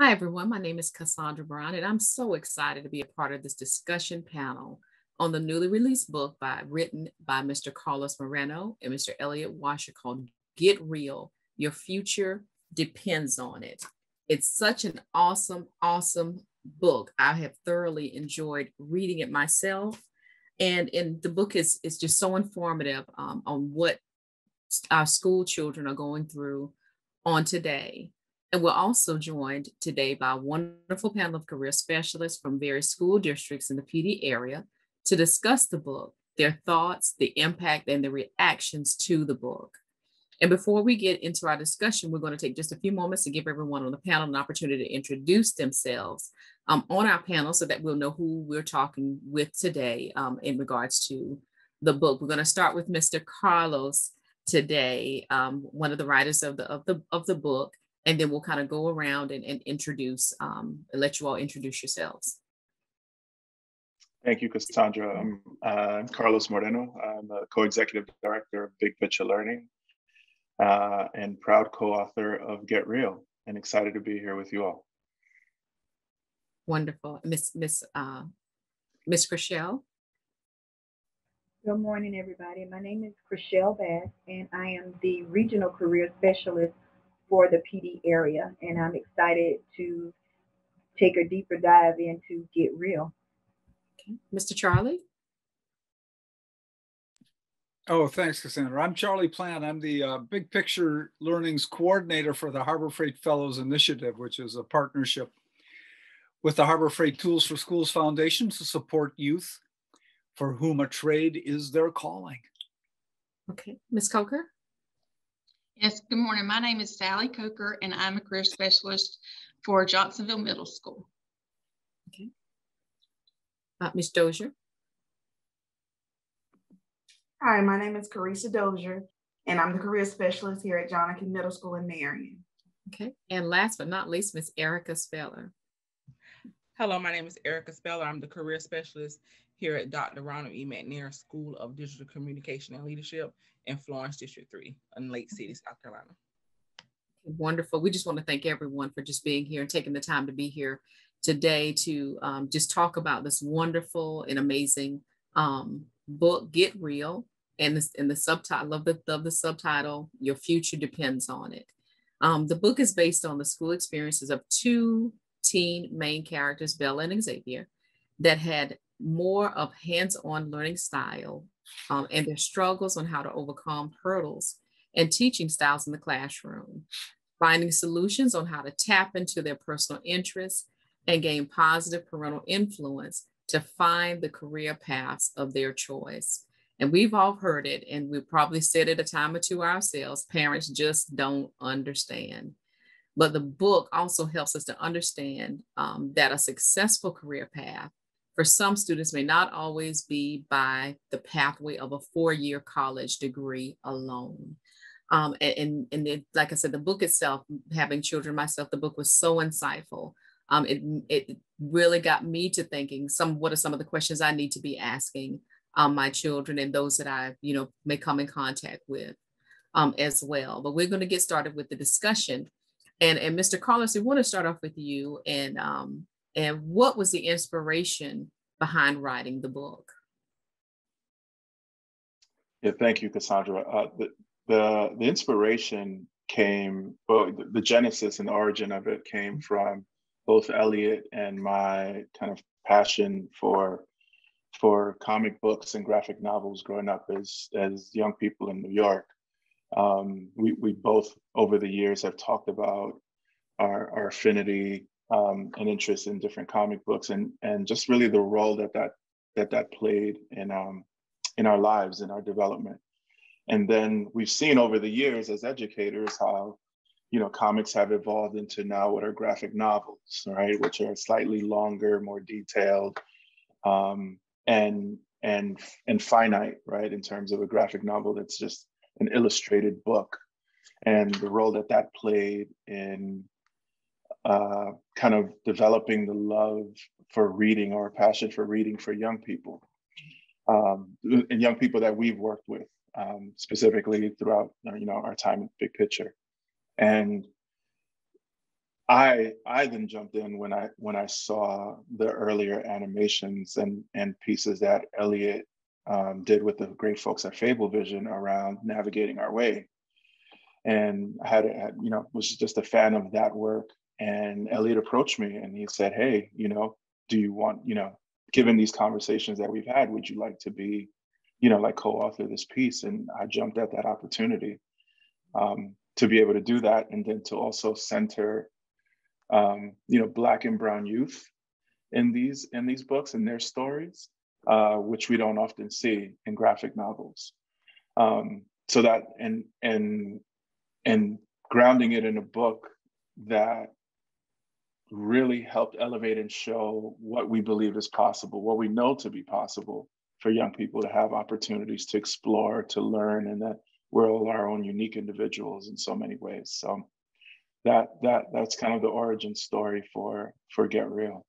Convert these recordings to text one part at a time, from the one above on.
Hi, everyone. My name is Cassandra Brown, and I'm so excited to be a part of this discussion panel on the newly released book written by Mr. Carlos Moreno and Mr. Elliot Washor called Get Real: Your Future Depends on It. It's such an awesome, awesome book. I have thoroughly enjoyed reading it myself. And the book is just so informative on what our school children are going through on today. And we're also joined today by a wonderful panel of career specialists from various school districts in the PD area to discuss the book, their thoughts, the impact, and the reactions to the book. And before we get into our discussion, we're going to take just a few moments to give everyone on the panel an opportunity to introduce themselves on our panel so that we'll know who we're talking with today in regards to the book. We're going to start with Mr. Carlos today, one of the writers of the book, and then we'll kind of go around and introduce, let you all introduce yourselves. Thank you, Cassandra. I'm Carlos Moreno. I'm the co-executive director of Big Picture Learning and proud co-author of Get Real, and excited to be here with you all. Wonderful. Miss Chriselle. Good morning, everybody. My name is Chriselle Bass, and I am the regional career specialist for the PD area, and I'm excited to take a deeper dive into Get Real. Okay. Mr. Charlie? Oh, thanks, Cassandra. I'm Charlie Plant. I'm the Big Picture Learnings Coordinator for the Harbor Freight Fellows Initiative, which is a partnership with the Harbor Freight Tools for Schools Foundation to support youth for whom a trade is their calling. Okay, Ms. Coker? Yes, good morning. My name is Sally Coker, and I'm a career specialist for Johnsonville Middle School. Okay. Ms. Dozier. Hi, my name is Carissa Dozier, and I'm the career specialist here at John A. Kennedy Middle School in Marion. Okay, and last but not least, Ms. Erica Speller. Hello, my name is Erica Speller. I'm the career specialist here at Dr. Ronald E. McNair School of Digital Communication and Leadership in Florence District 3 in Lake City, South Carolina. Wonderful. We just want to thank everyone for just being here and taking the time to be here today to just talk about this wonderful and amazing book, Get Real, and the subtitle of the subtitle, Your Future Depends on It. The book is based on the school experiences of two teen main characters, Bella and Xavier, that had more of hands-on learning style and their struggles on how to overcome hurdles and teaching styles in the classroom, finding solutions on how to tap into their personal interests and gain positive parental influence to find the career paths of their choice. And we've all heard it, and we probably said it a time or two ourselves, parents just don't understand. But the book also helps us to understand that a successful career path for some students may not always be by the pathway of a four-year college degree alone. Like I said, the book itself, having children myself, the book was so insightful. It really got me to thinking what are some of the questions I need to be asking my children and those that I may come in contact with as well. But we're going to get started with the discussion. And Mr. Carlos, we want to start off with you and what was the inspiration behind writing the book? Yeah, thank you, Cassandra. The inspiration came, well, the genesis and the origin of it came from both Elliot and my kind of passion for comic books and graphic novels growing up as young people in New York. We both over the years have talked about our affinity and interest in different comic books and just really the role that played in our lives and our development. And then we've seen over the years as educators how comics have evolved into now what are graphic novels, right? Which are slightly longer, more detailed, and finite, right? In terms of a graphic novel, that's just an illustrated book, and the role that played in kind of developing the love for reading or passion for reading for young people, and young people that we've worked with specifically throughout our time at Big Picture. And I then jumped in when I saw the earlier animations and pieces that Elliot did with the great folks at Fable Vision around navigating our way, and was just a fan of that work. And Elliot approached me and he said, "Hey, do you want, given these conversations that we've had, would you like to be, co-author this piece?" And I jumped at that opportunity to be able to do that, and then to also center, Black and Brown youth in these books and their stories, which we don't often see in graphic novels. So that and grounding it in a book that really helped elevate and show what we believe is possible, what we know to be possible for young people to have opportunities to explore, to learn, and that we're all our own unique individuals in so many ways. So that's kind of the origin story for Get Real.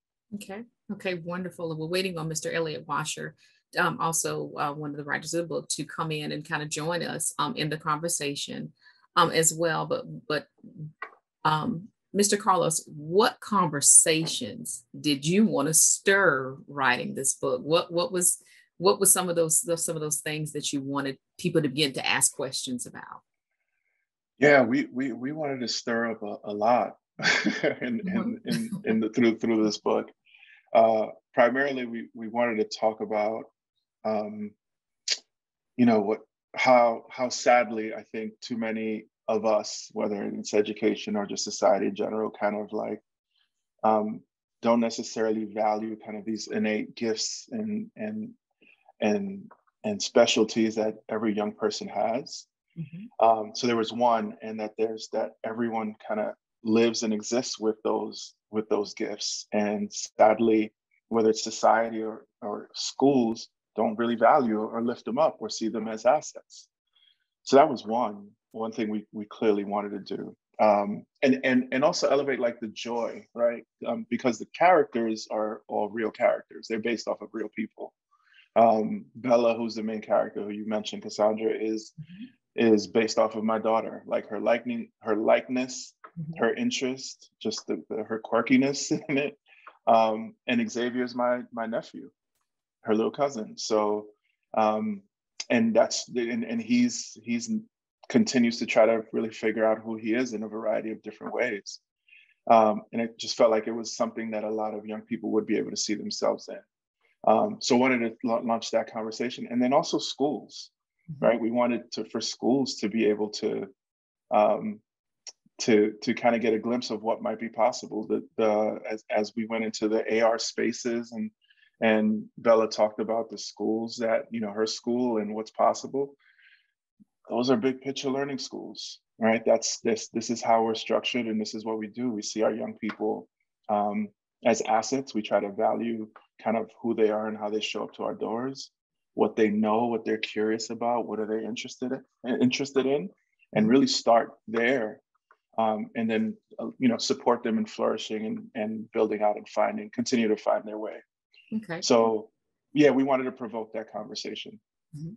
Okay, wonderful. We're waiting on Mr. Elliot Washor, also one of the writers of the book, to come in and kind of join us in the conversation as well. But Mr. Carlos, what conversations did you want to stir writing this book? What was some of those things that you wanted people to begin to ask questions about? Yeah, we wanted to stir up a lot through this book. Primarily, we wanted to talk about, how sadly I think too many of us, whether it's education or just society in general, kind of like don't necessarily value kind of these innate gifts and specialties that every young person has. Mm-hmm. So there was one, and that everyone kind of lives and exists with those gifts. And sadly, whether it's society or schools, don't really value or lift them up or see them as assets. So that was one thing we clearly wanted to do. And also elevate like the joy, right? Because the characters are all real characters. They're based off of real people. Bella, who's the main character who you mentioned, Cassandra, is based off of my daughter, like her likeness, her interest, just her quirkiness in it. And Xavier's my nephew, her little cousin. So, and he's continues to try to really figure out who he is in a variety of different ways. And it just felt like it was something that a lot of young people would be able to see themselves in. So wanted to launch that conversation, and then also schools. Right, we wanted for schools to be able to kind of get a glimpse of what might be possible. As we went into the AR spaces, and Bella talked about the schools that her school and what's possible. Those are big picture learning schools, right? That's this is how we're structured, and this is what we do. We see our young people as assets. We try to value kind of who they are and how they show up to our doors, what they know, what they're curious about, what are they interested in, and really start there, and then support them in flourishing and building out and continue to find their way. Okay. So, yeah, we wanted to provoke that conversation. Mm-hmm.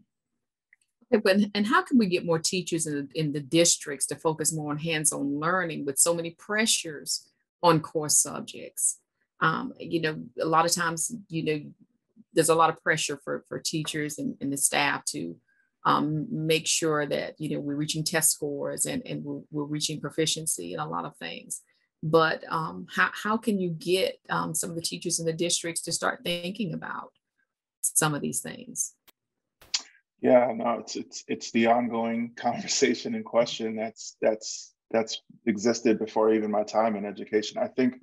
Okay, and how can we get more teachers in the districts to focus more on hands-on learning with so many pressures on core subjects? A lot of times, there's a lot of pressure for teachers and the staff to make sure that, we're reaching test scores and we're reaching proficiency and a lot of things. But how can you get some of the teachers in the districts to start thinking about some of these things? Yeah, no, it's the ongoing conversation and question that's existed before even my time in education. I think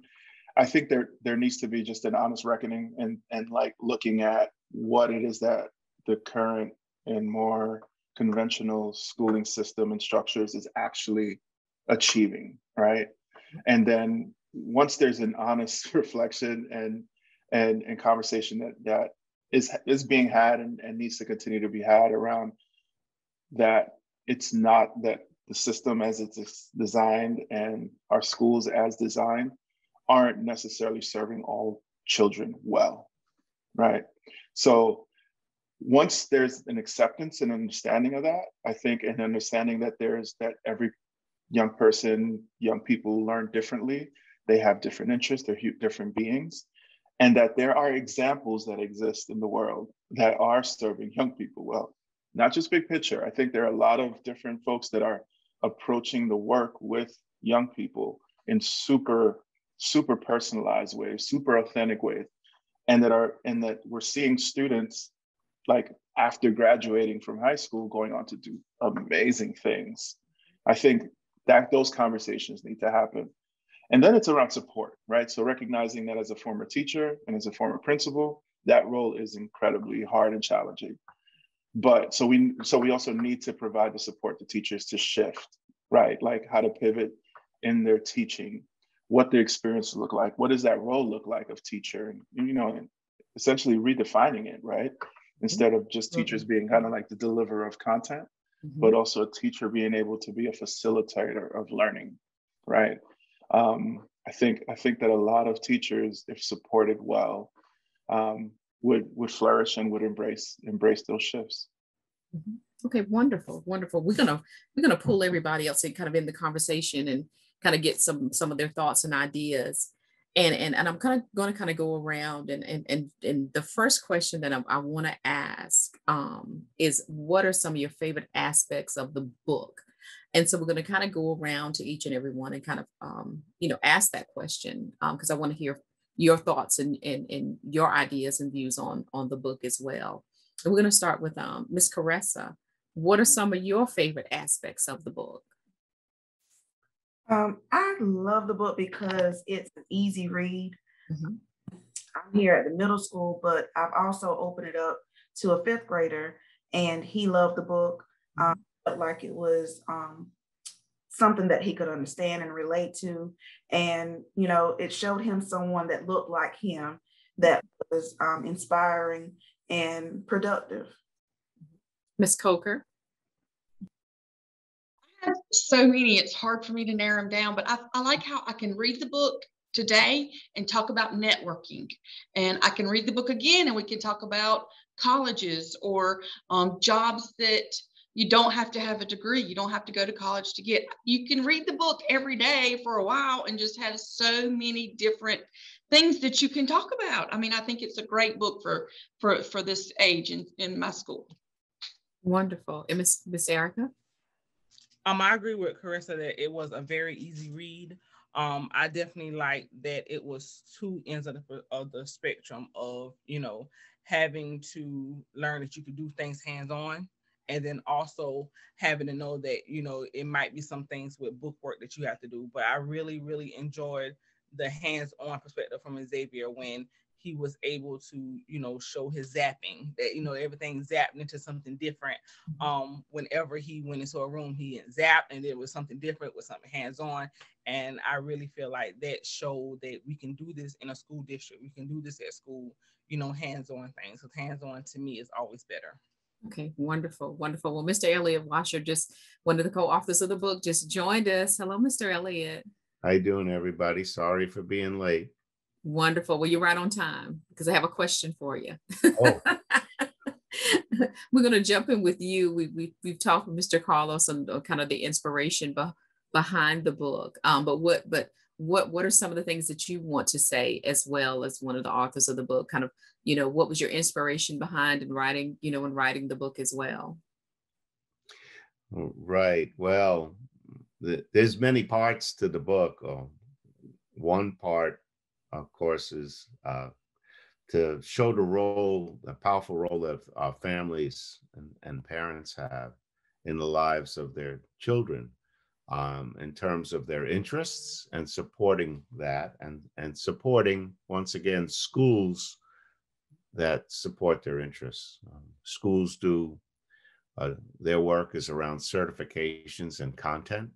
there needs to be just an honest reckoning and like looking at what it is that the current and more conventional schooling system and structures is actually achieving, right? And then once there's an honest reflection and conversation that is being had and needs to continue to be had around that, it's not that the system as it's designed and our schools as designed aren't necessarily serving all children well, right? So once there's an acceptance and understanding of that, I think an understanding that every young people learn differently, they have different interests, they're different beings, and that there are examples that exist in the world that are serving young people well. Not just Big Picture. I think there are a lot of different folks that are approaching the work with young people in super personalized ways, super authentic ways, and that we're seeing students like after graduating from high school going on to do amazing things. I think that those conversations need to happen. And then it's around support, right? So recognizing that as a former teacher and as a former principal, that role is incredibly hard and challenging. But so we also need to provide the support to teachers to shift, right? Like how to pivot in their teaching, what their experiences look like, what does that role look like of teacher, and, you know, essentially redefining it, right? Instead of just teachers being kind of like the deliverer of content, but also a teacher being able to be a facilitator of learning, right? I think that a lot of teachers, if supported well, would flourish and would embrace those shifts. Okay, wonderful. We're gonna pull everybody else in kind of in the conversation and kind of get some of their thoughts and ideas. And I'm kind of going to go around and the first question that I want to ask is, what are some of your favorite aspects of the book? And so we're going to kind of go around to each and every one and kind of, ask that question, because I want to hear your thoughts and your ideas and views on the book as well. And we're going to start with Ms. Caressa. What are some of your favorite aspects of the book? I love the book because it's an easy read. I'm here at the middle school, but I've also opened it up to a fifth grader, and he loved the book. Felt like it was something that he could understand and relate to. And, you know, it showed him someone that looked like him, that was inspiring and productive. Ms. Coker. So many, it's hard for me to narrow them down, but I like how I can read the book today and talk about networking, and I can read the book again and we can talk about colleges or jobs that you don't have to have a degree, you don't have to go to college to get. You can read the book every day for a while and just have so many different things that you can talk about. I mean, I think it's a great book for this age in my school. Wonderful. And Miss Erica? I agree with Caressa that it was a very easy read. I definitely like that it was two ends of the spectrum of, you know, having to learn that you could do things hands-on, and then also having to know that, you know, it might be some things with book work that you have to do. But I really, really enjoyed the hands-on perspective from Xavier when he was able to, you know, show his zapping, that, you know, everything zapped into something different. Whenever he went into a room, he zapped and it was something different with something hands-on. And I really feel like that showed that we can do this in a school district. We can do this at school, you know, hands-on things. So hands-on to me is always better. Okay, wonderful. Well, Mr. Elliot Washor, just one of the co-authors of the book, just joined us. Hello, Mr. Elliot. How you doing, everybody? Sorry for being late. Wonderful. Well, you're right on time because I have a question for you. Oh. We're going to jump in with you. We've talked with Mr. Carlos on kind of the inspiration behind the book. But what are some of the things that you want to say as well as one of the authors of the book? Kind of, you know, what was your inspiration behind in writing the book as well? Right. Well, there's many parts to the book. One part, of course, is to show the powerful role that our families and parents have in the lives of their children, in terms of their interests and supporting that, and supporting, once again, schools that support their interests. Schools do, their work is around certifications and content.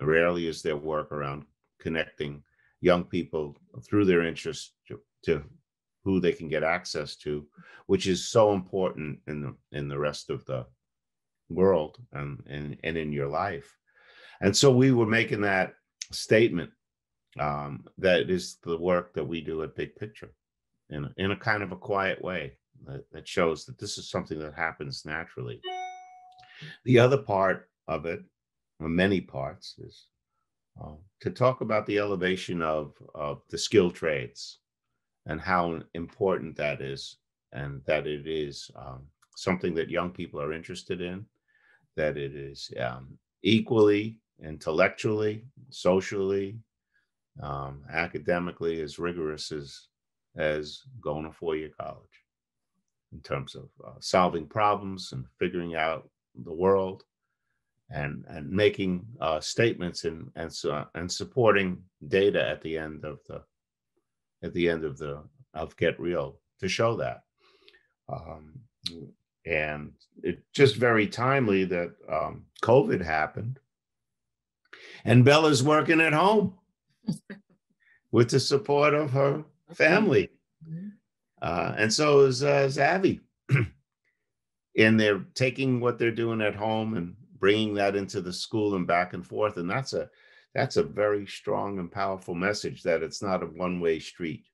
Rarely is their work around connecting young people through their interests to who they can get access to, which is so important in the rest of the world and in your life. And so we were making that statement that is the work that we do at Big Picture in a kind of a quiet way that shows that this is something that happens naturally. The other part of it, or many parts, is to talk about the elevation of the skilled trades and how important that is, and that it is something that young people are interested in, that it is equally intellectually, socially, academically as rigorous as going to four-year college in terms of solving problems and figuring out the world and making statements and supporting data at the end of Get Real to show that. And it's just very timely that COVID happened and Bella's working at home with the support of her family. And so is Abby. And they're taking what they're doing at home and bringing that into the school and back and forth. And that's a very strong and powerful message, that it's not a one-way street.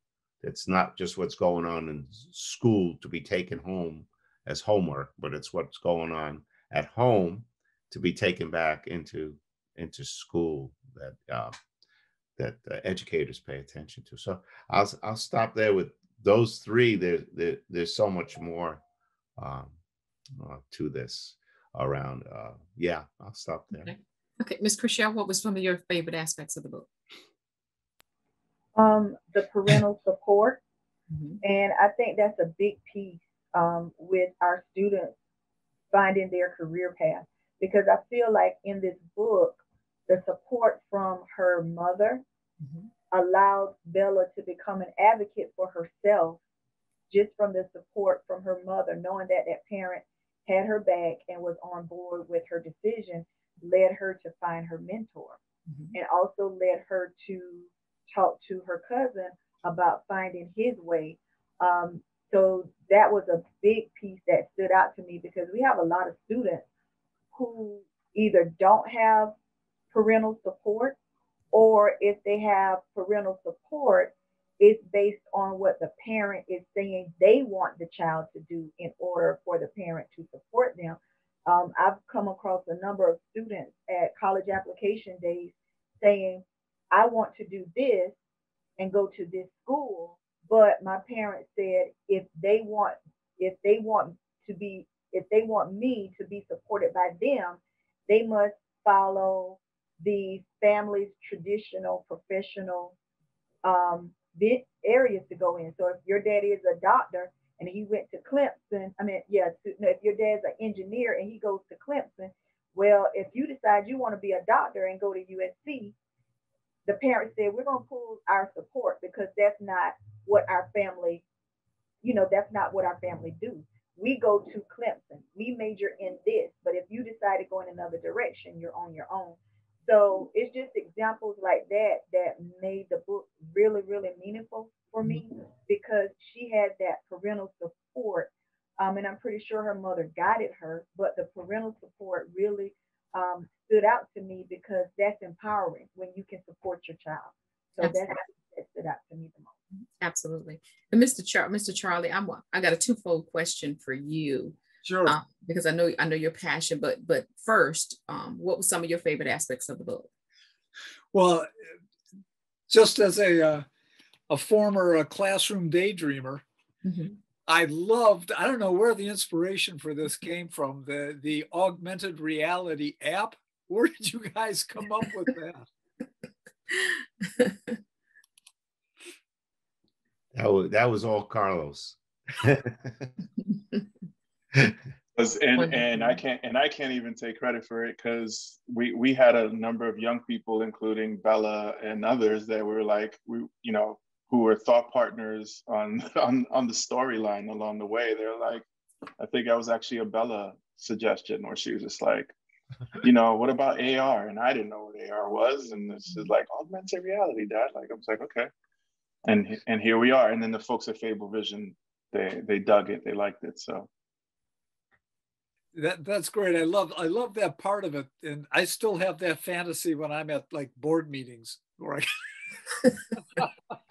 It's not just what's going on in school to be taken home as homework, but it's what's going on at home to be taken back into school that educators pay attention to. So I'll stop there with those three. There's so much more to this around. I'll stop there. Okay, Ms. Christian, what was some of your favorite aspects of the book? The parental support. Mm-hmm. And I think that's a big piece with our students finding their career path, because I feel like in this book, the support from her mother mm-hmm. allowed Bella to become an advocate for herself, just from the support from her mother, knowing that that parent had her back and was on board with her decision, led her to find her mentor mm-hmm. and also led her to talk to her cousin about finding his way. So that was a big piece that stood out to me, because we have a lot of students who either don't have parental support, or if they have parental support, it's based on what the parent is saying they want the child to do in order for the parent to support them. I've come across a number of students at college application days saying, I want to do this and go to this school, but my parents said if they want me to be supported by them, they must follow the family's traditional professional areas to go in. So if your daddy is a doctor and he went to Clemson, if your dad's an engineer and he goes to Clemson, well, if you decide you want to be a doctor and go to USC, the parents said, we're going to pull our support, because that's not what our family, that's not what our family do. We go to Clemson, we major in this, but if you decide to go in another direction, you're on your own. So it's just examples like that that made the book really, really meaningful for me, because she had that parental support. And I'm pretty sure her mother guided her, but the parental support really stood out to me, because that's empowering when you can support your child. So that stood out to me the most. Absolutely. And Mr. Charlie, I got a twofold question for you. Sure. Because I know your passion, but first, what were some of your favorite aspects of the book? Well, just as a former classroom daydreamer, mm-hmm. I don't know where the inspiration for this came from, the augmented reality app. Where did you guys come up with that? That was all Carlos. And I can't even take credit for it, because we had a number of young people, including Bella and others, that were who were thought partners on the storyline along the way. They're like, I think that was actually a Bella suggestion, where she was just like, what about AR? And I didn't know what AR was, and this is like augmented reality, Dad. Like I was like, okay. And here we are. And then the folks at Fable Vision, they dug it. They liked it. So that's great. I love that part of it. And I still have that fantasy when I'm at like board meetings. Where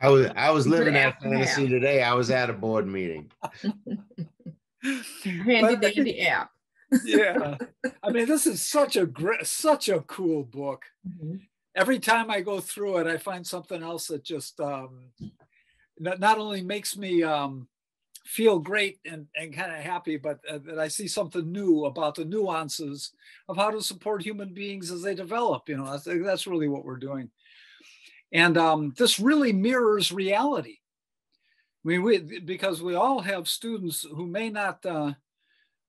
I was living that fantasy today. I was at a board meeting. Handy dandy app. Yeah. I mean, this is such a cool book. Mm-hmm. every time I go through it, I find something else that just not only makes me feel great and kind of happy, but that I see something new about the nuances of how to support human beings as they develop. You know, that's really what we're doing. And this really mirrors reality. I mean, because we all have students who may not,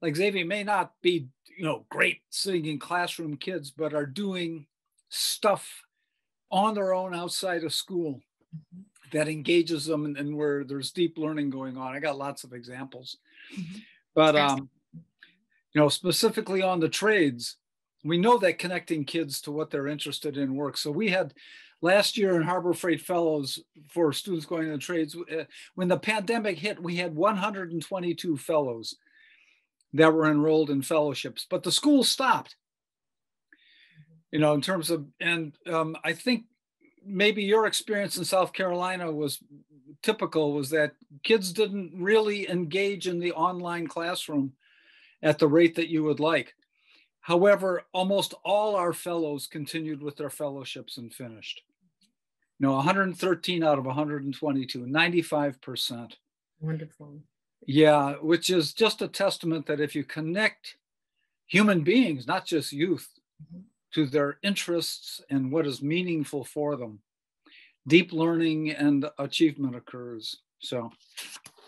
like Xavier, may not be, you know, great sitting in classroom kids, but are doing stuff on their own outside of school that engages them and where there's deep learning going on. I got lots of examples. But, you know, specifically on the trades, we know that connecting kids to what they're interested in works. So we had last year in Harbor Freight Fellows for students going to the trades, when the pandemic hit, we had 122 fellows that were enrolled in fellowships, but the school stopped, you know, in terms of, and I think maybe your experience in South Carolina was typical, was that kids didn't really engage in the online classroom at the rate that you would like. However, almost all our fellows continued with their fellowships and finished. You know, 113 out of 122, 95%. Wonderful. Yeah, which is just a testament that if you connect human beings, not just youth, to their interests and what is meaningful for them, deep learning and achievement occurs. So,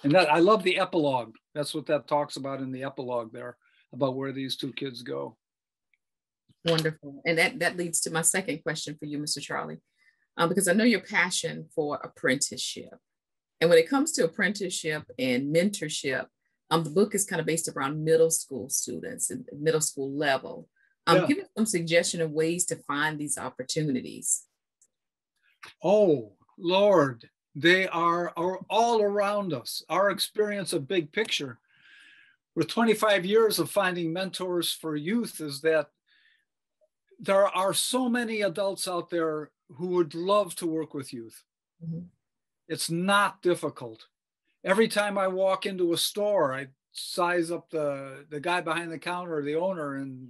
and that I love the epilogue. That's what that talks about in the epilogue there, about where these two kids go. Wonderful. And that leads to my second question for you, Mr. Charlie, because I know your passion for apprenticeship. And when it comes to apprenticeship and mentorship, the book is kind of based around middle school students and middle school level. Give us some suggestion of ways to find these opportunities. Oh, Lord, they are all around us. Our experience of Big Picture, with 25 years of finding mentors for youth, is that there are so many adults out there who would love to work with youth. Mm-hmm. It's not difficult. Every time I walk into a store, I size up the guy behind the counter, the owner, and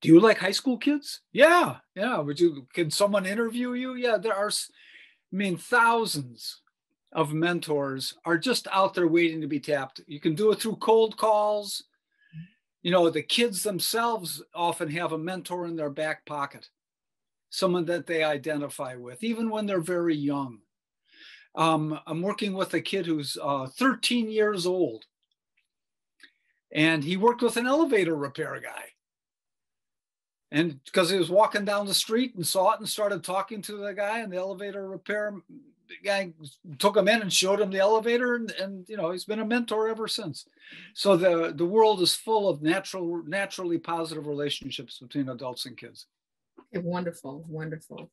do you like high school kids? Yeah, yeah. Can someone interview you? Yeah, there are, I mean, thousands of mentors are just out there waiting to be tapped. You can do it through cold calls. You know, the kids themselves often have a mentor in their back pocket, someone that they identify with, even when they're very young. I'm working with a kid who's 13 years old, and he worked with an elevator repair guy. And because he was walking down the street and saw it and started talking to the guy, and the elevator repair guy took him in and showed him the elevator, and you know, he's been a mentor ever since. So the world is full of naturally positive relationships between adults and kids. Okay, wonderful, wonderful,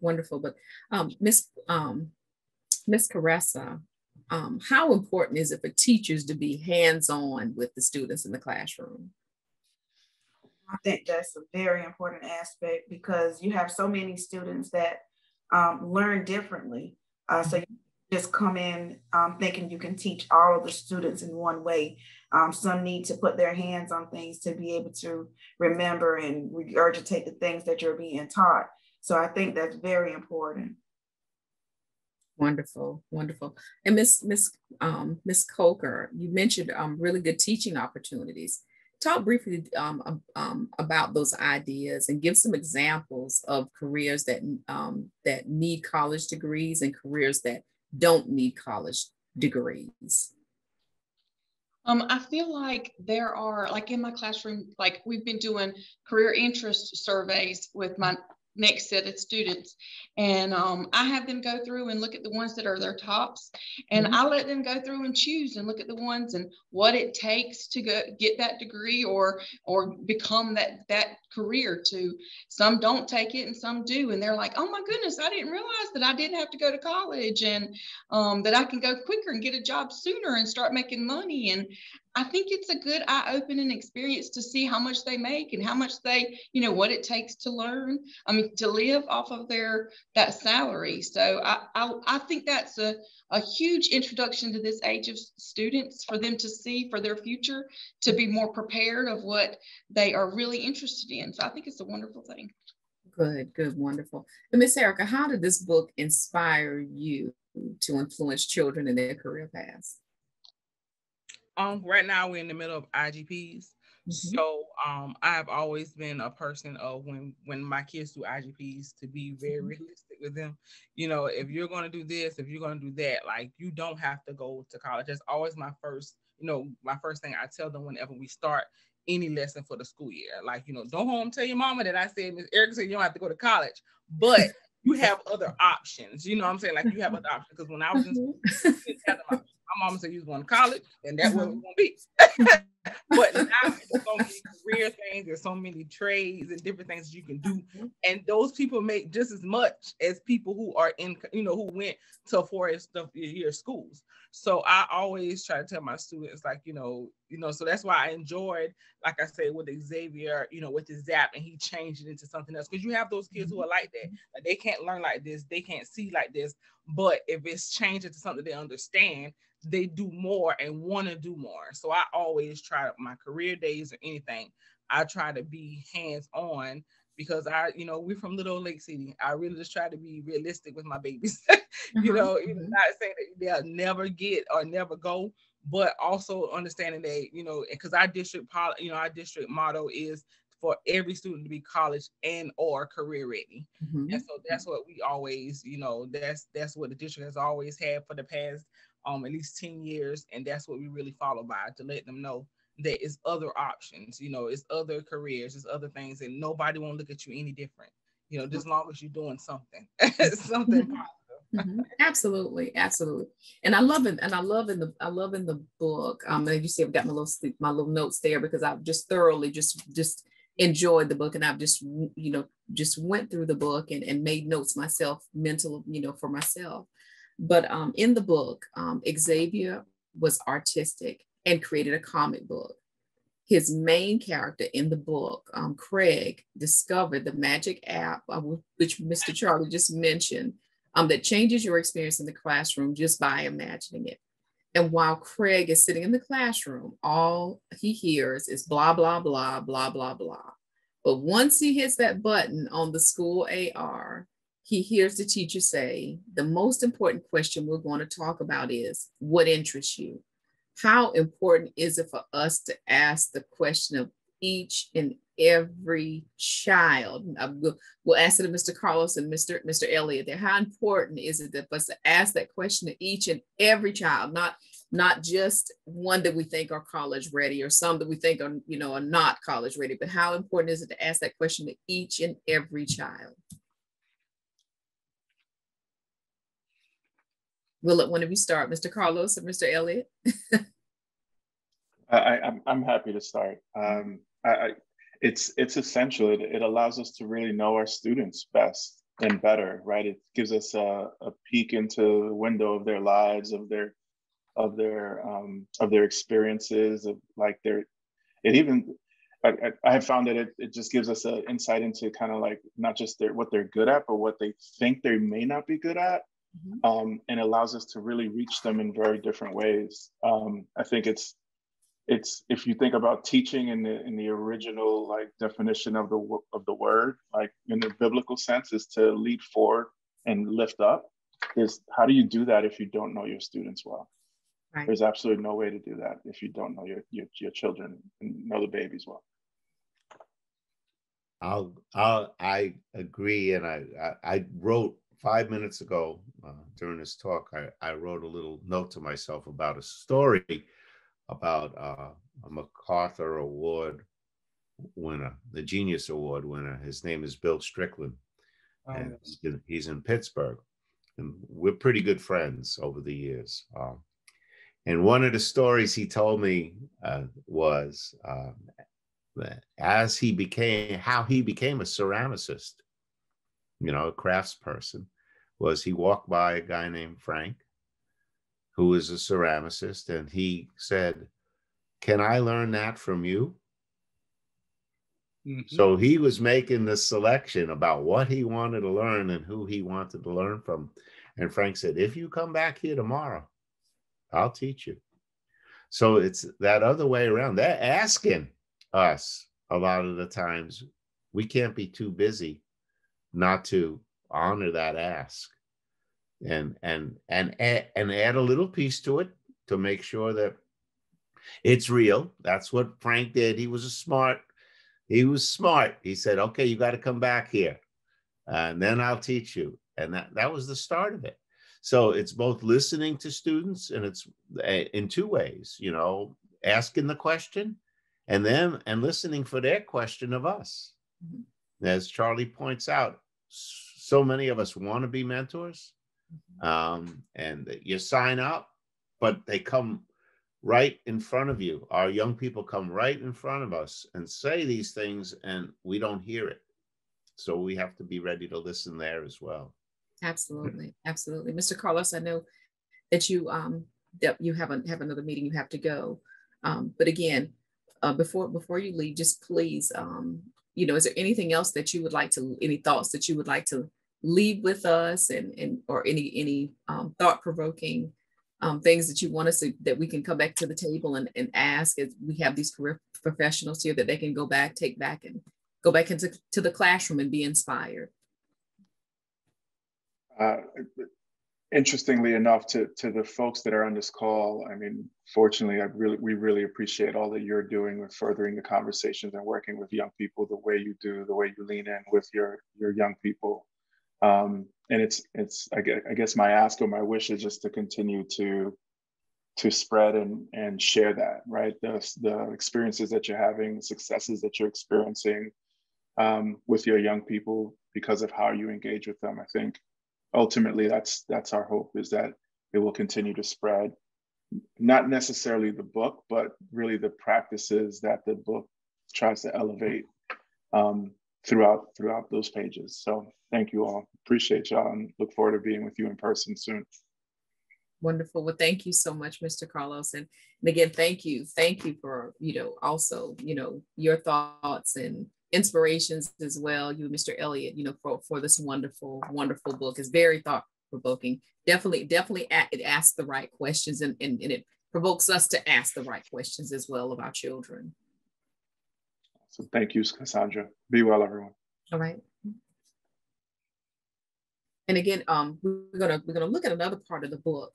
wonderful. But Miss Caressa, how important is it for teachers to be hands-on with the students in the classroom? I think that's a very important aspect, because you have so many students that learn differently. So you just come in thinking you can teach all of the students in one way. Some need to put their hands on things to be able to remember and regurgitate the things that you're being taught. So I think that's very important. Wonderful, wonderful. And Miss Coker, you mentioned really good teaching opportunities. Talk briefly about those ideas and give some examples of careers that that need college degrees and careers that don't need college degrees. I feel like there are, like in my classroom, like we've been doing career interest surveys with my next set of students, and I have them go through and look at the ones that are their tops, and I let them go through and choose and look at the ones and what it takes to go get that degree or become that career. To some don't take it and some do, and they're like, oh my goodness, I didn't realize that I didn't have to go to college, and that I can go quicker and get a job sooner and start making money. And I think it's a good eye-opening experience to see how much they make and how much they, you know, what it takes to learn, I mean, to live off of that salary. So I think that's a huge introduction to this age of students for them to see for their future, to be more prepared of what they are really interested in. So I think it's a wonderful thing. Good, wonderful. And Miss Erica, how did this book inspire you to influence children in their career paths? Right now we're in the middle of IGPs. Mm-hmm. So I've always been a person of when my kids do IGPs, to be very mm-hmm. realistic with them. You know, if you're going to do this, if you're going to do that, like, you don't have to go to college. That's always my first, you know, my first thing I tell them whenever we start any lesson for the school year. Like, you know, don't home tell your mama that I said, Ms. Erica said you don't have to go to college, but you have other options. You know what I'm saying? Like, you have other options. Because when I was in school, my mama said you was going to college, and that's what it was going to be. But now there's so many career things, there's so many trades and different things you can do. And those people make just as much as people who are in, you know, who went to 4-year schools. So I always try to tell my students, like, you know, so that's why I enjoyed, like I said, with Xavier, you know, with the Zap, and he changed it into something else. Because you have those kids who are like that. Like, they can't learn like this, they can't see like this. But if it's changed into something they understand, they do more and want to do more. So I always try, my career days or anything, I try to be hands-on, because we're from Little Lake City. I really just try to be realistic with my babies. Even not saying that they'll never get or never go, but also understanding that, you know, because our district motto is for every student to be college and or career ready. Mm-hmm. And so that's what we always, you know, that's what the district has always had for the past at least 10 years. And that's what we really follow by, to let them know that it's other options, you know, it's other careers, it's other things, and nobody won't look at you any different, you know, just as long as you're doing something, something positive. Mm-hmm. Absolutely. And I love it. And I love in the book, like you see, I've got my little notes there, because I've just thoroughly just enjoyed the book. And I've just, you know, just went through the book and made notes myself, mental, you know, for myself. But in the book, Xavier was artistic and created a comic book. His main character in the book, Craig, discovered the magic app, which Mr. Charlie just mentioned, that changes your experience in the classroom just by imagining it. And while Craig is sitting in the classroom, all he hears is blah, blah, blah, blah, blah, blah. But once he hits that button on the school AR, he hears the teacher say, the most important question we're going to talk about is, what interests you? How important is it for us to ask the question of each and every child? We'll ask it of Mr. Carlos and Mr. Elliot there. How important is it for us to ask that question to each and every child, not just one that we think are college ready, or some that we think are, you know, are not college ready, but how important is it to ask that question to each and every child? Will it, when do we start, Mr. Carlos or Mr. Elliot? I'm happy to start. It's essential. It allows us to really know our students best and better, right? It gives us a peek into the window of their lives, of their experiences, of like their. It even I have found that it just gives us an insight into kind of like not just what they're good at, but what they think they may not be good at. Mm-hmm. And allows us to really reach them in very different ways. I think it's if you think about teaching in the original like definition of the word, like in the biblical sense, is to lead forward and lift up. Is how do you do that if you don't know your students well? Right. There's absolutely no way to do that if you don't know your children and know the babies well. I agree, and I wrote 5 minutes ago during this talk, I wrote a little note to myself about a story about a MacArthur Award winner, the Genius Award winner. His name is Bill Strickland, and he's in Pittsburgh. And we're pretty good friends over the years. And one of the stories he told me was how he became a ceramicist, you know, a craftsperson, was he walked by a guy named Frank, who is a ceramicist, and he said, Can I learn that from you? Mm-hmm. So he was making this selection about what he wanted to learn and who he wanted to learn from. And Frank said, if you come back here tomorrow, I'll teach you. So it's that other way around. They're asking us a lot of the times. We can't be too busy not to honor that ask and add a little piece to it to make sure that it's real. That's what Frank did. He was smart. He said, okay, you got to come back here and then I'll teach you. And that was the start of it. So it's both listening to students and it's in two ways, you know, asking the question and them and listening for their question of us. Mm-hmm. As Charlie points out, so many of us want to be mentors, mm-hmm. And you sign up, but they come right in front of you. Our young people come right in front of us and say these things and we don't hear it. So we have to be ready to listen there as well. Absolutely. Absolutely. Mr. Carlos, I know that you have another meeting, you have to go. But again, before you leave, just please, you know, is there anything else that you would like to, any thoughts that you would like to leave with us and or any thought-provoking things that you want us to, that we can come back to the table and ask, as we have these career professionals here that they can go back into the classroom and be inspired? Interestingly enough, to the folks that are on this call, I mean, fortunately, we really appreciate all that you're doing with furthering the conversations and working with young people the way you do, the way you lean in with your young people. And it's I guess my ask or my wish is just to continue to spread and share that, right? The experiences that you're having, the successes that you're experiencing with your young people because of how you engage with them. I think ultimately that's our hope, is that it will continue to spread, not necessarily the book, but really the practices that the book tries to elevate throughout those pages. So thank you all. Appreciate y'all and look forward to being with you in person soon. Wonderful. Well, thank you so much, Mr. Carlos. And again, thank you for, you know, also, you know, your thoughts and inspirations as well. You, Mr. Elliot, you know, for this wonderful, wonderful book. It's very thought provoking. Definitely it asks the right questions and it provokes us to ask the right questions as well of our children. So thank you, Cassandra. Be well, everyone. All right. And again, we're gonna look at another part of the book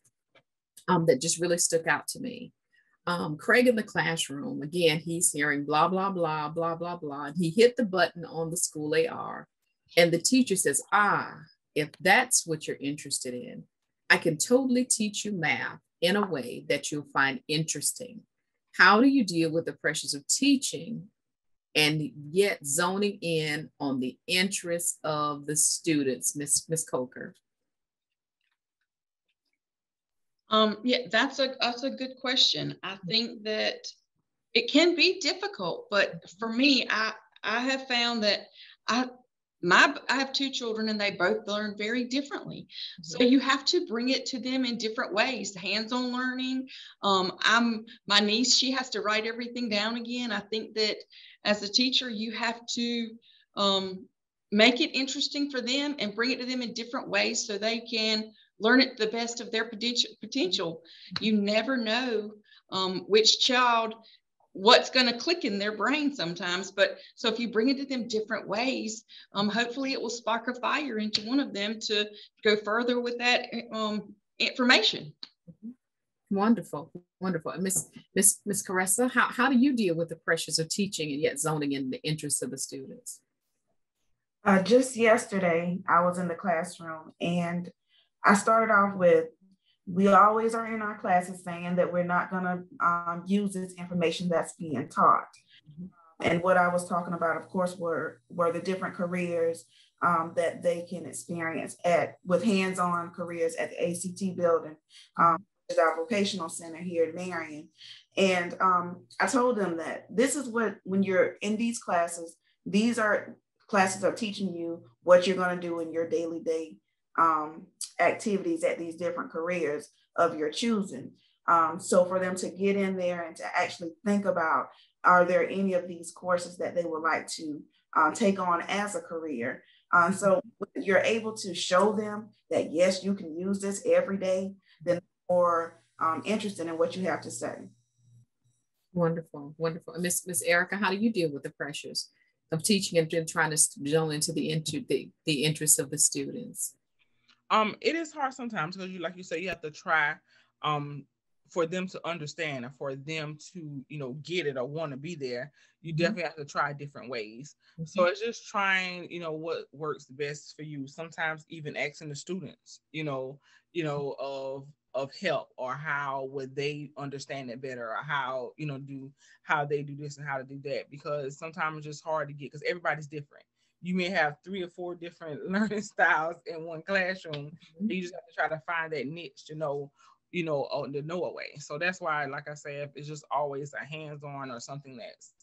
that just really stuck out to me. Craig in the classroom, again, he's hearing blah, blah, blah, blah, blah, blah. And he hit the button on the school AR and the teacher says, if that's what you're interested in, I can totally teach you math in a way that you'll find interesting. How do you deal with the pressures of teaching and yet zoning in on the interests of the students, Ms. Coker? Yeah, that's a good question. I think that it can be difficult, but for me, I have found that I have two children and they both learn very differently. So you have to bring it to them in different ways, hands-on learning. My niece, she has to write everything down again. I think that as a teacher, you have to make it interesting for them and bring it to them in different ways so they can learn it the best of their potential. You never know which child, what's going to click in their brain sometimes. But so if you bring it to them different ways, hopefully it will spark a fire into one of them to go further with that information. Wonderful, wonderful. And Miss Caressa, how do you deal with the pressures of teaching and yet zoning in the interests of the students? Just yesterday, I was in the classroom and I started off with, we always are in our classes saying that we're not gonna use this information that's being taught. Mm-hmm. And what I was talking about, of course, were the different careers that they can experience with hands-on careers at the ACT building, is our vocational center here in Marion. And I told them that this is what, when you're in these classes, these are classes are teaching you what you're gonna do in your daily day activities at these different careers of your choosing. So for them to get in there and to actually think about, are there any of these courses that they would like to take on as a career? So you're able to show them that, yes, you can use this every day, then more interested in what you have to say. Wonderful, wonderful. And Miss Erica, how do you deal with the pressures of teaching and trying to drill into the interests of the students? It is hard sometimes because, you, like you say, you have to try for them to understand or for them to, you know, get it or want to be there. You definitely have to try different ways. So it's just trying, you know, what works best for you. Sometimes even asking the students, you know, of help, or how would they understand it better, or how, you know, how they do this and how to do that, because sometimes it's just hard to get, because everybody's different. You may have 3 or 4 different learning styles in one classroom. You just have to try to find that niche to know, on the know away. So that's why, like I said, it's just always a hands-on or something that's,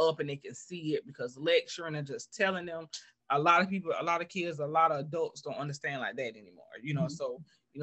up and they can see it, because lecturing and just telling them, a lot of people, a lot of kids, a lot of adults don't understand like that anymore, so,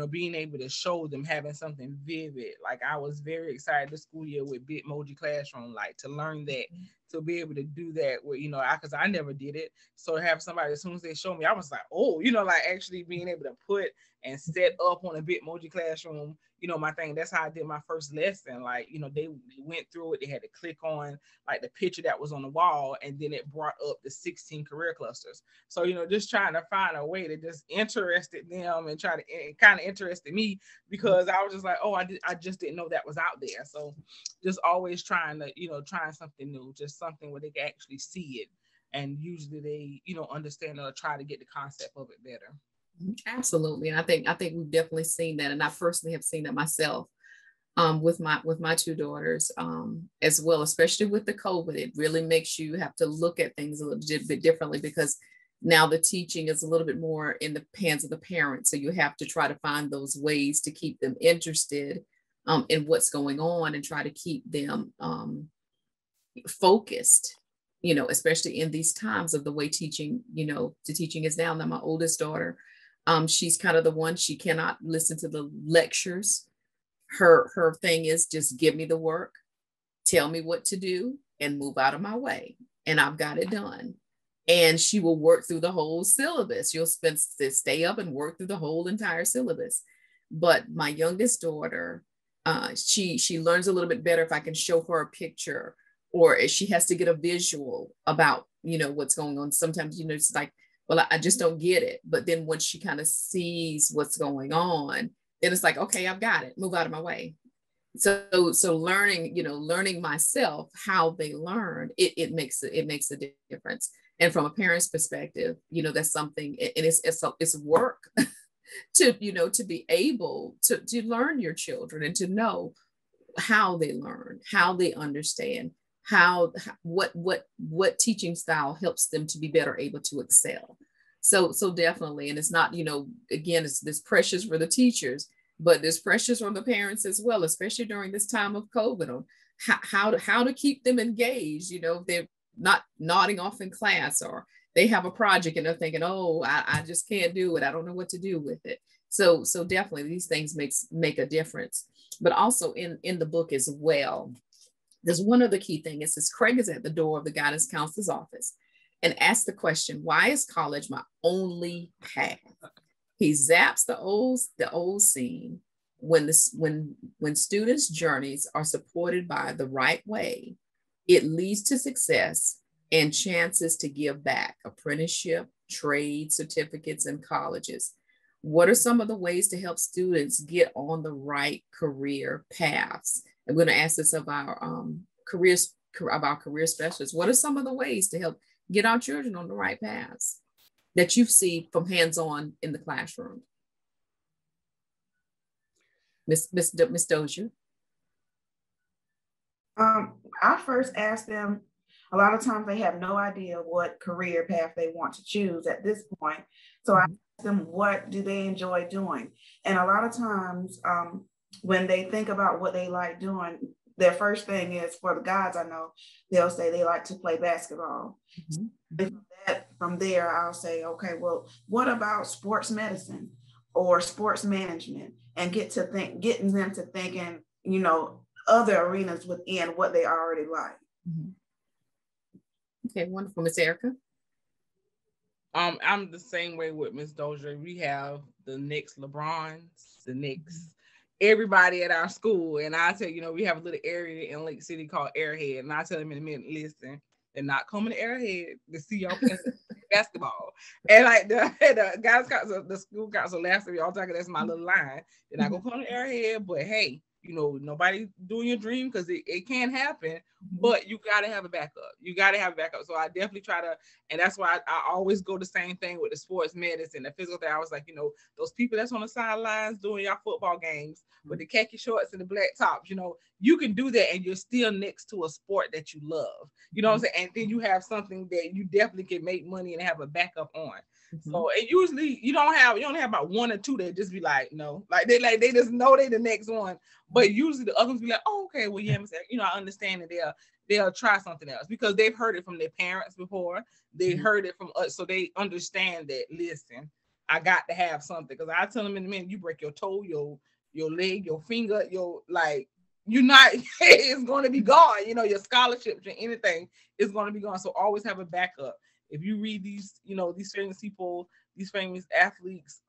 being able to show them, having something vivid. Like, I was very excited this school year with Bitmoji Classroom, like to learn that, to be able to do that with, because I never did it. So to have somebody, as soon as they show me, I was like, oh, like actually being able to put and set up on a Bitmoji Classroom, my thing. That's how I did my first lesson. Like, they went through it. They had to click on like the picture that was on the wall, and then it brought up the 16 career clusters. So, just trying to find a way that just interested them and try to, it kind of interested me, because I was just like, oh, I just didn't know that was out there. So just always trying to, trying something new, just something where they can actually see it. And usually they, understand or try to get the concept of it better. Absolutely. And I think we've definitely seen that. And I personally have seen that myself with my 2 daughters as well, especially with the COVID. It really makes you have to look at things a little bit differently, because now the teaching is a little bit more in the hands of the parents. So you have to try to find those ways to keep them interested in what's going on, and try to keep them focused, especially in these times of the way teaching, the teaching is now. Now my oldest daughter, she's kind of the one, she cannot listen to the lectures. Her thing is just give me the work, tell me what to do, and move out of my way, and I've got it done. And she will work through the whole syllabus. She'll stay up and work through the whole entire syllabus. But my youngest daughter, she learns a little bit better if I can show her a picture, or if she has to get a visual about, what's going on. Sometimes, it's like, well, I just don't get it. But then once she kind of sees what's going on, then it's like, okay, I've got it, move out of my way. So learning, learning myself how they learn, it makes a difference. And from a parent's perspective, that's something, and it's work to be able to learn your children and to know how they learn, how they understand, what teaching style helps them to be better able to excel. So definitely, and it's not, again, it's this pressures for the teachers, but there's pressures from the parents as well, especially during this time of COVID, on how to keep them engaged. They're not nodding off in class, or they have a project and they're thinking, oh, I just can't do it, I don't know what to do with it. So definitely these things make a difference. But also in the book as well, there's one other key thing. It says, Craig is at the door of the guidance counselor's office and asks the question, why is college my only path? He zaps the old scene when students' journeys are supported by the right way. It leads to success and chances to give back, apprenticeship, trade, certificates, and colleges. What are some of the ways to help students get on the right career paths? I'm going to ask this of our career specialists. What are some of the ways to help get our children on the right paths that you see from hands-on in the classroom? Miss Dozier. I first asked them, a lot of times they have no idea what career path they want to choose at this point. So I asked them, what do they enjoy doing? And a lot of times when they think about what they like doing, their first thing is, for the guys I know, they'll say they like to play basketball. From there, I'll say, okay, well, what about sports medicine or sports management? And getting them to thinking you know, other arenas within what they already like. Mm-hmm. Okay, wonderful. Ms. Erica? I'm the same way with Ms. Dozier. We have the next LeBrons, the next everybody at our school. And I tell you know, we have a little area in Lake City called Airhead. And I tell them in a minute, listen, they're not coming to Airhead to see y'all play basketball. And like the guys, the school council laughs at me all the time. That's my little line. They're not going to come to Airhead, but hey, you know, nobody doing your dream because it can happen, but you got to have a backup. You got to have a backup. So I definitely try to, and that's why I always go the same thing with the sports medicine, the physical thing. I was like, you know, those people that's on the sidelines doing y'all football games with the khaki shorts and the black tops, you know, you can do that and you're still next to a sport that you love. You know what I'm saying? And then you have something that you definitely can make money and have a backup on. So it usually you only have about one or two that just be like, no, like they just know they the next one. But usually the others be like, oh, okay, well, yeah, you know, I understand that they'll try something else because they've heard it from their parents before. They heard it from us, so they understand that. Listen, I got to have something because I tell them in a minute, you break your toe, your leg, your finger, your like. You're not, it's going to be gone. You know, your scholarships and anything is going to be gone. So always have a backup. If you read these, you know, these famous people, these famous athletes,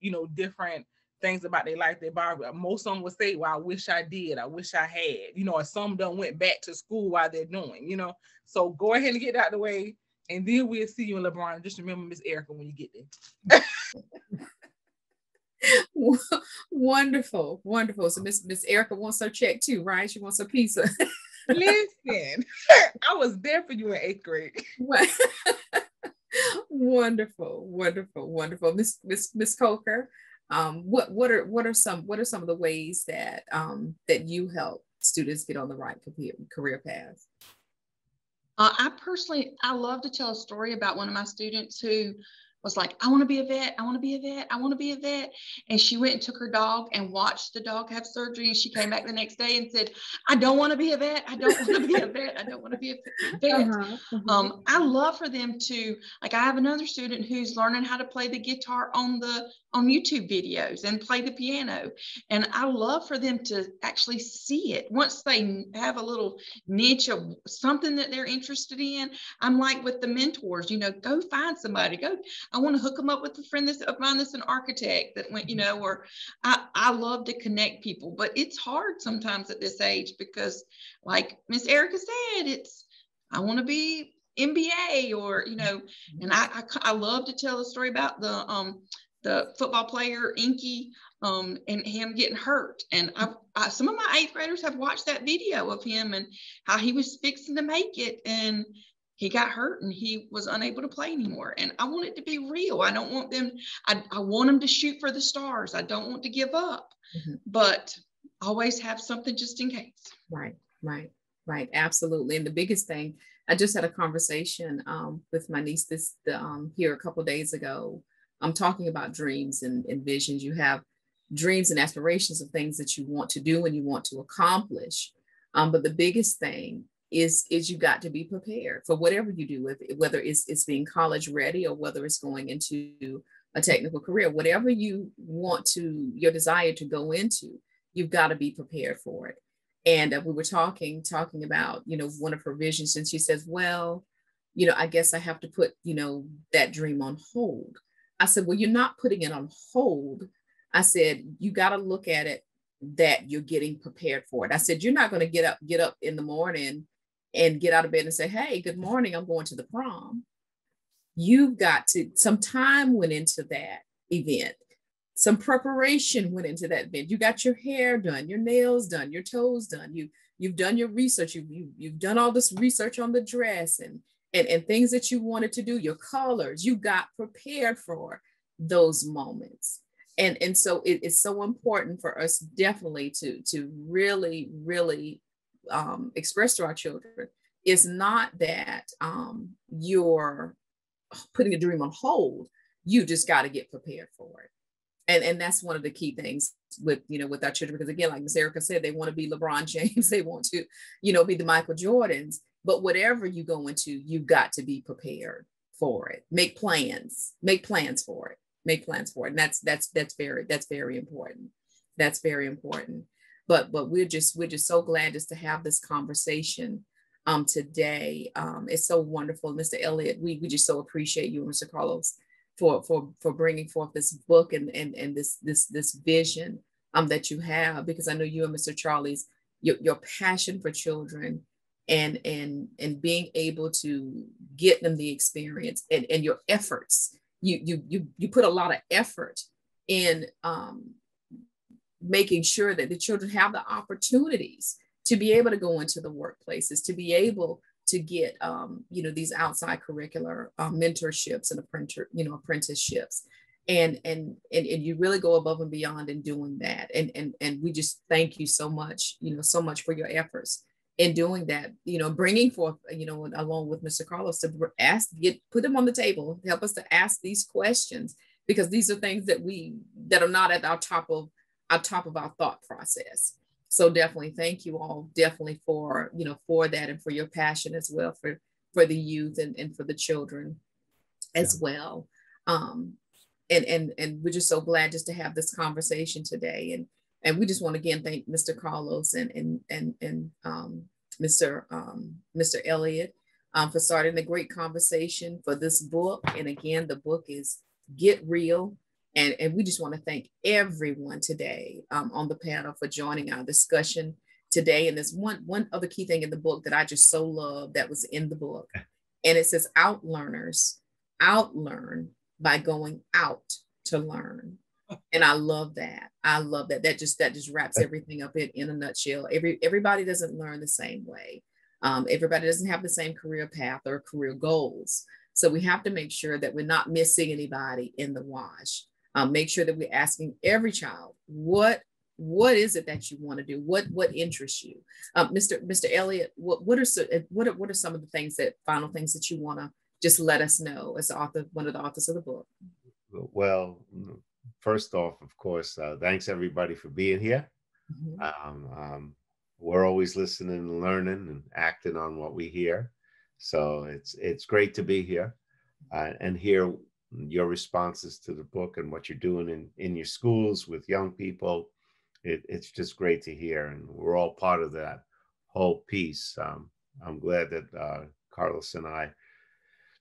you know, different things about their life, their biography, most of them would say, well, I wish I did, I wish I had, you know, or some done went back to school while they're doing, you know. So go ahead and get out of the way, and then we'll see you in LeBron. Just remember Miss Erica when you get there. Wonderful, wonderful. So Miss Erica wants her check too, right? She wants her pizza. Listen, I was there for you in 8th grade. Wonderful, wonderful, wonderful. Miss Coker, what are some of the ways that that you help students get on the right career path? I love to tell a story about one of my students who was like, I want to be a vet. I want to be a vet. I want to be a vet. And she went and took her dog and watched the dog have surgery. And she came back the next day and said, I don't want to be a vet. I don't want to be a vet. I don't want to be a vet. I love for them to, like, I have another student who's learning how to play the guitar on YouTube videos and play the piano. And I love for them to actually see it. Once they have a little niche of something that they're interested in, I'm like with the mentors, you know, go find somebody, go. I want to hook them up with a friend of mine that's an architect that went, you know, or I love to connect people, but it's hard sometimes at this age because like Miss Erica said, it's, I want to be MBA or, you know, and I love to tell the story about the football player Inky and him getting hurt. And I some of my 8th graders have watched that video of him and how he was fixing to make it. And he got hurt and he was unable to play anymore. And I want it to be real. I don't want them, I want them to shoot for the stars. I don't want to give up, but always have something just in case. Right, right, right. Absolutely. And the biggest thing, I just had a conversation with my niece here a couple of days ago. I'm talking about dreams and visions. You have dreams and aspirations of things that you want to do and you want to accomplish. But the biggest thing is you got to be prepared for whatever you do, with whether it's being college ready or whether it's going into a technical career, whatever you want to, your desire to go into, you've got to be prepared for it. And we were talking about, you know, one of her visions, and she says, well, you know, I guess I have to put, you know, that dream on hold. I said, well, you're not putting it on hold. I said, you got to look at it that you're getting prepared for it. I said, you're not going to get up in the morning and get out of bed and say, hey, good morning, I'm going to the prom. You've got to, some time went into that event. Some preparation went into that event. You got your hair done, your nails done, your toes done. You've done your research. You've done all this research on the dress and things that you wanted to do, your colors. You got prepared for those moments. And so it's so important for us definitely to really, really express to our children, it's not that you're putting a dream on hold. You just got to get prepared for it, and that's one of the key things with, you know, with our children, because again, like Ms. Erica said, they want to be LeBron James, they want to, you know, be the Michael Jordans, but whatever you go into, you got to be prepared for it. Make plans for it, and that's very important. but we're just so glad just to have this conversation today. It's so wonderful, Mr. Elliot. We just so appreciate you, Mr. Carlos, for bringing forth this book and this vision that you have, because I know you and Mr. Charlie's your passion for children and being able to get them the experience and your efforts. You put a lot of effort in making sure that the children have the opportunities to be able to go into the workplaces, to be able to get these outside curricular mentorships and apprenticeships, and you really go above and beyond in doing that, and we just thank you so much, so much for your efforts in doing that, bringing forth, along with Mr. Carlos, to put them on the table, help us to ask these questions, because these are things that are not at our top of our thought process. So definitely, thank you all definitely for, for that, and for your passion as well for the youth and for the children as well. And we're just so glad just to have this conversation today. And we just want to again thank Mr. Carlos and Mr. Elliot for starting a great conversation for this book. And again, the book is Get Real. And we just want to thank everyone today on the panel for joining our discussion today. And there's one other key thing in the book that I just so love that was in the book. And it says, out learners, out learn by going out to learn. And I love that. I love that. That just wraps everything up in a nutshell. Everybody doesn't learn the same way. Everybody doesn't have the same career path or career goals. So we have to make sure that we're not missing anybody in the wash. Make sure that we're asking every child, what is it that you want to do? What interests you? Mr. Elliot, what are some of the things that you want to just let us know as one of the authors of the book? Well, first off, of course, thanks everybody for being here. Mm-hmm. We're always listening and learning and acting on what we hear. So it's great to be here and hear your responses to the book and what you're doing in your schools with young people. It's just great to hear. And we're all part of that whole piece. I'm glad that Carlos and I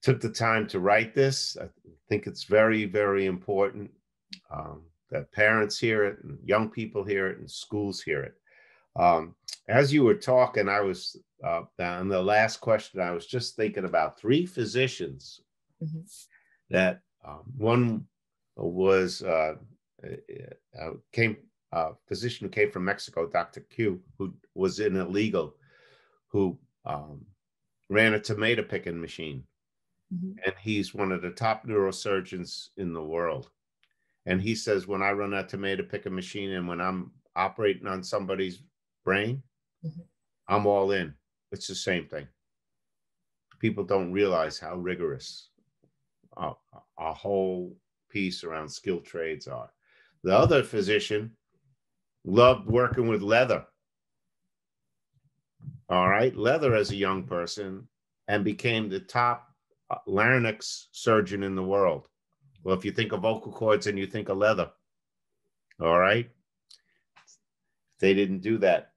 took the time to write this. I think it's very, very important that parents hear it, and young people hear it, and schools hear it. As you were talking, I was on the last question, I was just thinking about three physicians. Mm-hmm. That one was a physician who came from Mexico, Dr. Q, who was in illegal, who ran a tomato picking machine. Mm-hmm. And he's one of the top neurosurgeons in the world. And he says, when I run that tomato picking machine and when I'm operating on somebody's brain, mm-hmm. I'm all in. It's the same thing. People don't realize how rigorous our whole piece around skilled trades are. The other physician loved working with leather. All right, leather as a young person, and became the top larynx surgeon in the world. Well, if you think of vocal cords and you think of leather, all right, they didn't do that.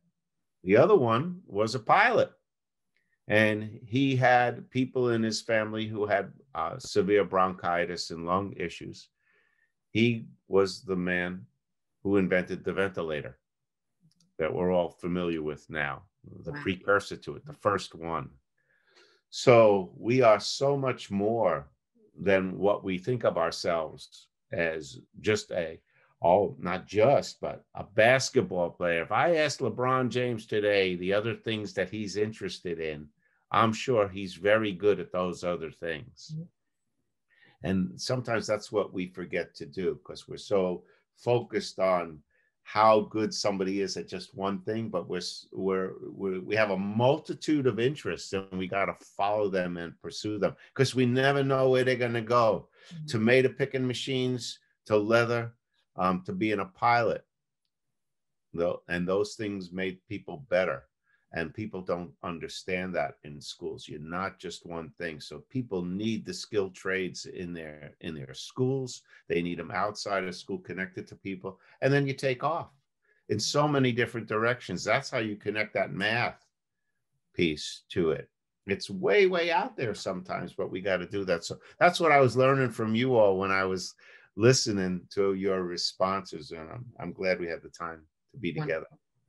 The other one was a pilot. And he had people in his family who had severe bronchitis and lung issues. He was the man who invented the ventilator that we're all familiar with now, the precursor to it, the first one. So we are so much more than what we think of ourselves as just but a basketball player. If I asked LeBron James today the other things that he's interested in, I'm sure he's very good at those other things. Mm-hmm. And sometimes that's what we forget to do, because we're so focused on how good somebody is at just one thing, but we have a multitude of interests, and we got to follow them and pursue them, because we never know where they're going to go. Mm-hmm. Tomato picking machines, to leather, to being a pilot. And those things made people better. And people don't understand that in schools. You're not just one thing. So people need the skilled trades in their schools. They need them outside of school, connected to people. And then you take off. in so many different directions. That's how you connect that math piece to it. It's way, way out there sometimes, but we got to do that. So that's what I was learning from you all when I was listening to your responses. And I'm glad we had the time to be together.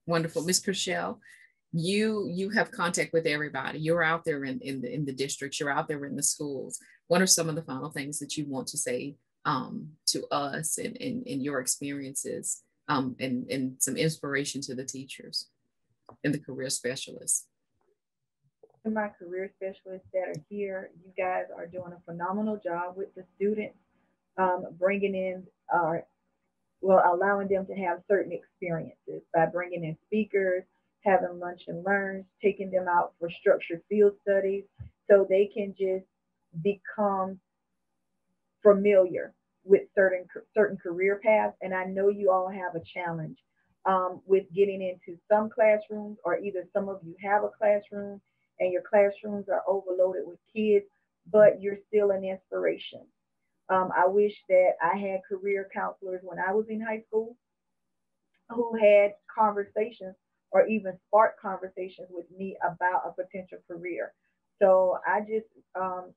Wonderful. Ms. Purcell, you have contact with everybody. You're out there in the districts. You're out there in the schools. What are some of the final things that you want to say to us and your experiences and some inspiration to the teachers and the career specialists? To my career specialists that are here, you guys are doing a phenomenal job with the students, bringing in allowing them to have certain experiences by bringing in speakers, having lunch and learns, taking them out for structured field studies so they can just become familiar with certain career paths. And I know you all have a challenge with getting into some classrooms, or either some of you have a classroom and your classrooms are overloaded with kids, but you're still an inspiration. I wish that I had career counselors when I was in high school who had conversations or even sparked conversations with me about a potential career. So I just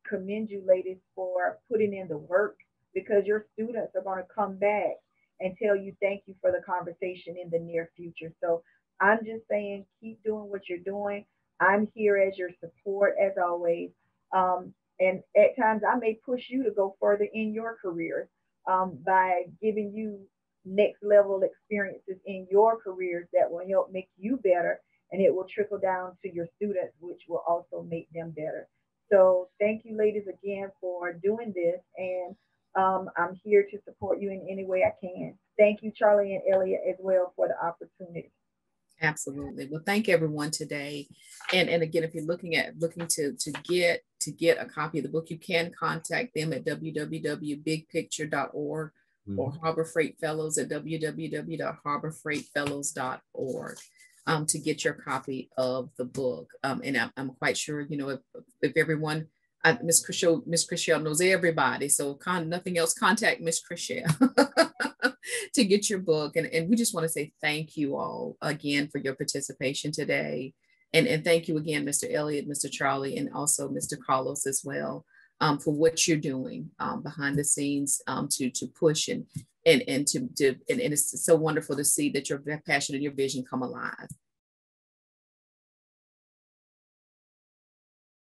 commend you ladies for putting in the work, because your students are going to come back and tell you thank you for the conversation in the near future. So I'm just saying, keep doing what you're doing. I'm here as your support, as always. And at times I may push you to go further in your career by giving you next level experiences in your careers that will help make you better, and it will trickle down to your students, which will also make them better. So thank you, ladies, again for doing this, and I'm here to support you in any way I can. Thank you, Charlie and Elliot, as well for the opportunity. Absolutely. Well, thank everyone today. And again, if you're looking to get a copy of the book, you can contact them at www.bigpicture.org or Harbor Freight Fellows at www.harborfreightfellows.org to get your copy of the book. And I'm quite sure, you know, if everyone, Ms. Chriselle knows everybody, so nothing else, contact Ms. Chriselle to get your book. And we just want to say thank you all again for your participation today. And thank you again, Mr. Elliot, Mr. Charlie, and also Mr. Carlos as well, for what you're doing behind the scenes to push and it's so wonderful to see that your passion and your vision come alive.